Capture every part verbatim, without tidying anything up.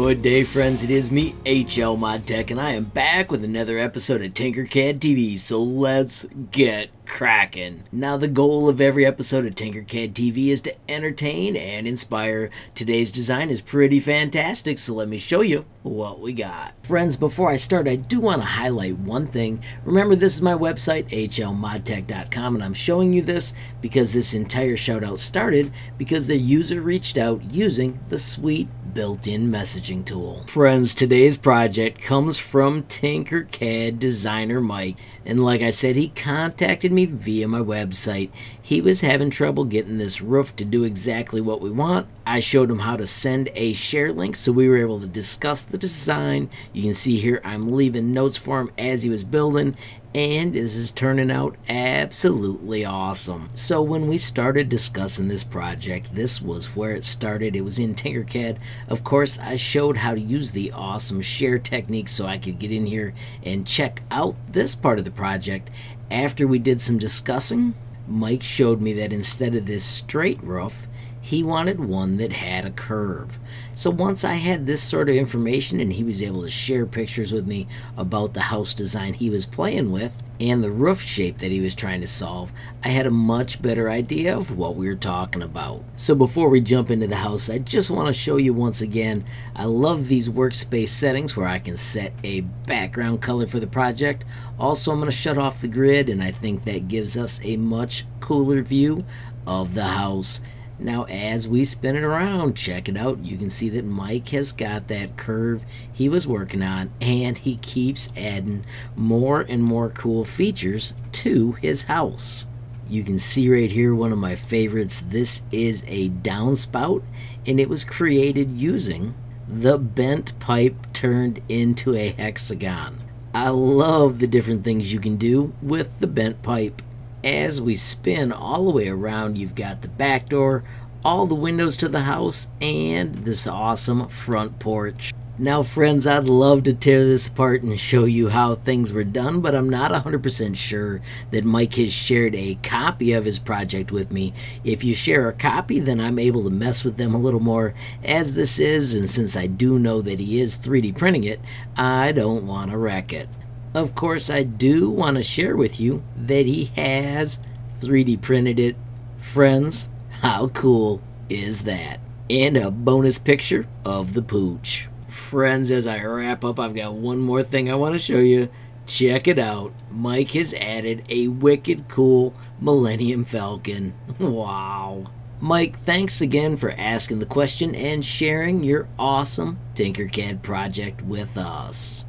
Good day, friends. It is me, H L ModTech, and I am back with another episode of Tinkercad T V, so let's get cracking. Now, the goal of every episode of Tinkercad T V is to entertain and inspire. Today's design is pretty fantastic, so let me show you what we got. Friends, before I start, I do want to highlight one thing. Remember, this is my website, H L modtech dot com, and I'm showing you this because this entire shout-out started because the user reached out using the sweet built-in messaging tool. Friends, today's project comes from Tinkercad designer Mike, and like I said, he contacted me via my website. He was having trouble getting this roof to do exactly what we want. I showed him how to send a share link, so we were able to discuss the design. You can see here I'm leaving notes for him as he was building, and this is turning out absolutely awesome. So when we started discussing this project, this was where it started. It was in Tinkercad. Of course, I showed how to use the awesome share technique so I could get in here and check out this part of the project. After we did some discussing, Mike showed me that instead of this straight roof, he wanted one that had a curve. So once I had this sort of information and he was able to share pictures with me about the house design he was playing with and the roof shape that he was trying to solve, I had a much better idea of what we were talking about. So before we jump into the house, I just want to show you once again, I love these workspace settings where I can set a background color for the project. Also, I'm going to shut off the grid, and I think that gives us a much cooler view of the house. Now, as we spin it around, check it out. You can see that Mike has got that curve he was working on, and he keeps adding more and more cool features to his house. You can see right here one of my favorites. This is a downspout, and it was created using the bent pipe turned into a hexagon. I love the different things you can do with the bent pipe. As we spin all the way around, you've got the back door, all the windows to the house, and this awesome front porch. Now, friends, I'd love to tear this apart and show you how things were done, but I'm not one hundred percent sure that Mike has shared a copy of his project with me. If you share a copy, then I'm able to mess with them a little more as this is, and since I do know that he is three D printing it, I don't want to wreck it. Of course, I do want to share with you that he has three D printed it. Friends, how cool is that? And a bonus picture of the pooch. Friends, as I wrap up, I've got one more thing I want to show you. Check it out. Mike has added a wicked cool Millennium Falcon. Wow. Mike, thanks again for asking the question and sharing your awesome Tinkercad project with us.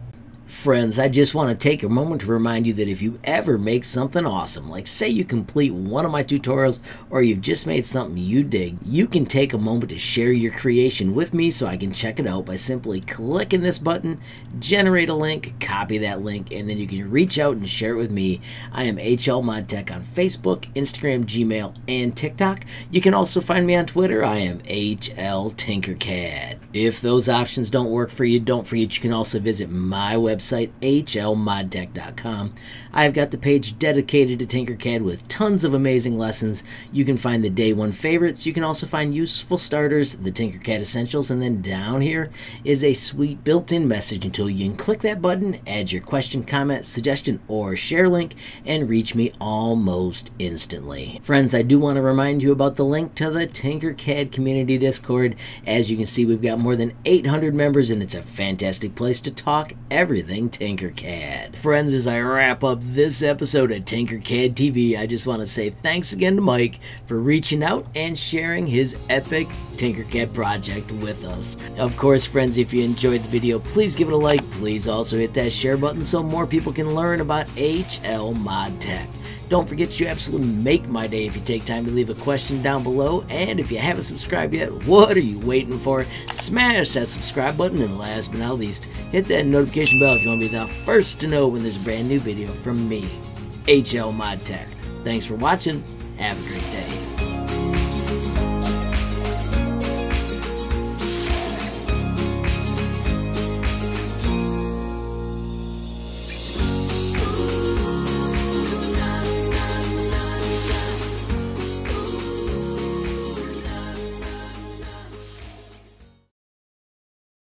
Friends, I just want to take a moment to remind you that if you ever make something awesome, like say you complete one of my tutorials or you've just made something you dig, you can take a moment to share your creation with me so I can check it out by simply clicking this button, generate a link, copy that link, and then you can reach out and share it with me. I am H L ModTech on Facebook, Instagram, Gmail, and TikTok. You can also find me on Twitter. I am H L Tinkercad. If those options don't work for you, don't forget you can also visit my website. website H L modtech dot com. I've got the page dedicated to Tinkercad with tons of amazing lessons. You can find the day one favorites. You can also find useful starters, the Tinkercad essentials, and then down here is a sweet built-in messaging tool. You can click that button, add your question, comment, suggestion, or share link, and reach me almost instantly. Friends, I do want to remind you about the link to the Tinkercad community Discord. As you can see, we've got more than eight hundred members, and it's a fantastic place to talk everything Tinkercad. Friends, as I wrap up this episode of Tinkercad T V, I just want to say thanks again to Mike for reaching out and sharing his epic Tinkercad project with us. Of course, friends, if you enjoyed the video, please give it a like. Please also hit that share button so more people can learn about H L ModTech. Don't forget, you absolutely make my day if you take time to leave a question down below. And if you haven't subscribed yet, what are you waiting for? Smash that subscribe button, and last but not least, hit that notification bell if you want to be the first to know when there's a brand new video from me, H L ModTech. Thanks for watching. Have a great day.